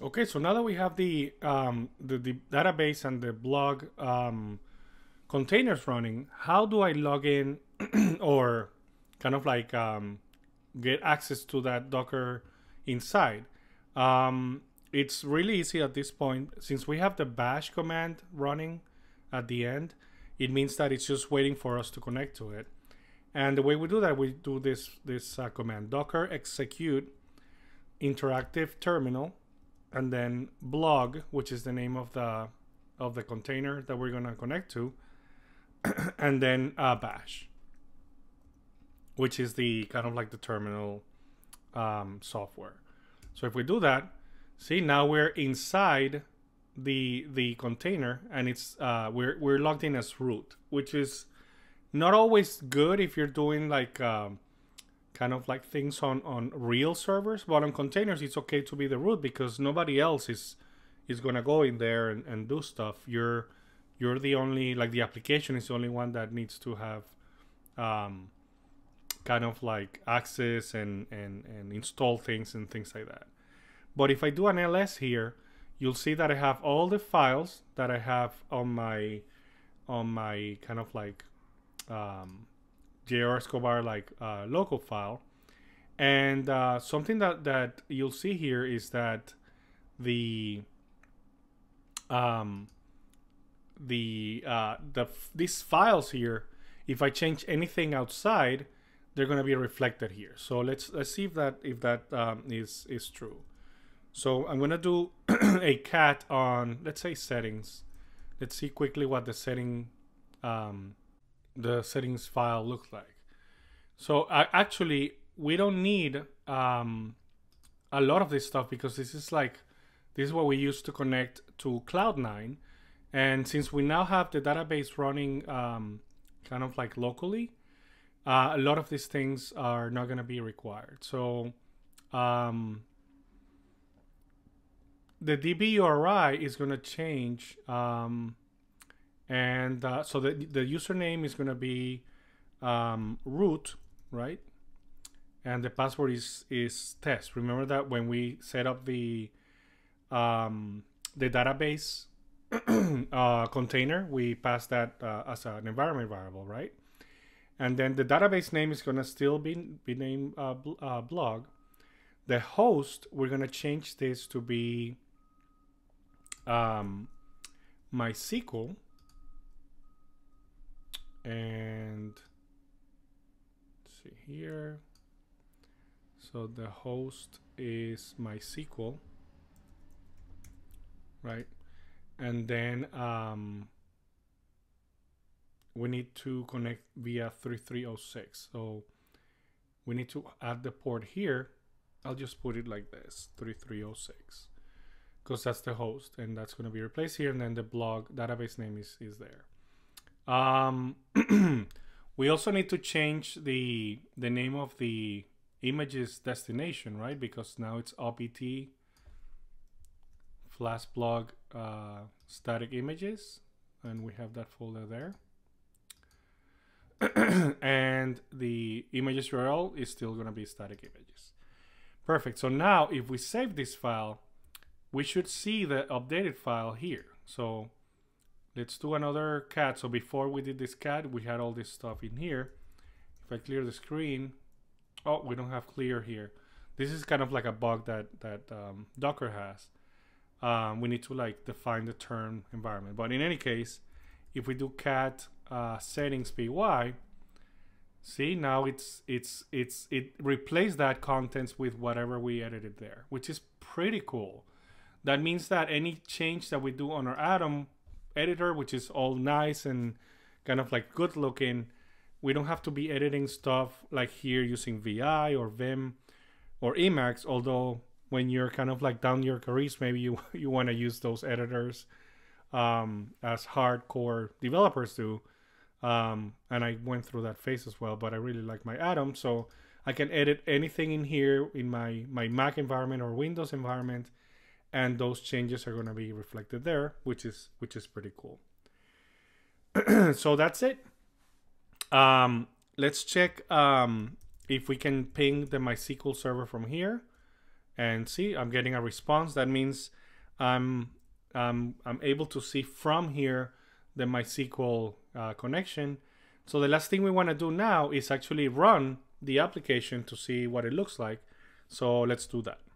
Okay, so now that we have the database and the blog containers running, how do I log in or kind of like get access to that Docker inside? It's really easy at this point. Since we have the bash command running at the end, it means that it's just waiting for us to connect to it. And the way we do that, we do this command, docker execute interactive terminal, and then blog, which is the name of the container that we're gonna connect to, and then bash, which is the kind of like the terminal software. So if we do that, see, now we're inside the container, and it's we're logged in as root, which is not always good if you're doing like kind of like things on real servers, but on containers it's okay to be the root because nobody else is gonna go in there and do stuff. You're the only, like, the application is the only one that needs to have kind of like access and install things and things like that. But if I do an LS here, you'll see that I have all the files that I have on my kind of like JR Escobar like local file. And something that you'll see here is that these files here, if I change anything outside, they're going to be reflected here. So let's see if that is true. So I'm going to do a cat on, let's say, settings. Let's see quickly what the settings file looks like. So actually, we don't need a lot of this stuff, because this is what we used to connect to Cloud9. And since we now have the database running kind of like locally, a lot of these things are not going to be required. So the DB URI is going to change. So the username is going to be root, right? And the password is test. Remember that when we set up the database container, we passed that as an environment variable, right? And then the database name is going to still be named blog. The host, we're going to change this to be MySQL. And let's see here. So the host is MySQL, right? And then we need to connect via 3306. So we need to add the port here. I'll just put it like this, 3306, because that's the host, and that's going to be replaced here. And then the blog database name is there. We also need to change the name of the image's destination, right? Because now it's OPT flash blog static images, and we have that folder there. And the images URL is still going to be static images. Perfect. So now if we save this file, we should see the updated file here. So let's do another cat. So before we did this cat, we had all this stuff in here. If I clear the screen, oh, we don't have clear here. This is kind of like a bug that Docker has. We need to like define the term environment. But in any case, if we do cat settings.py, see, now it replaced that contents with whatever we edited there, which is pretty cool. That means that any change that we do on our Atom editor, which is all nice and kind of like good looking, we don't have to be editing stuff like here using VI or Vim or Emacs, although when you're kind of like down your careers, maybe you want to use those editors as hardcore developers do. And I went through that phase as well, but I really like my Atom, so I can edit anything in here in my Mac environment or Windows environment, and those changes are going to be reflected there, which is pretty cool. So that's it. Let's check if we can ping the MySQL server from here. and see, I'm getting a response. That means I'm able to see from here the MySQL connection. So the last thing we want to do now is actually run the application to see what it looks like. So let's do that.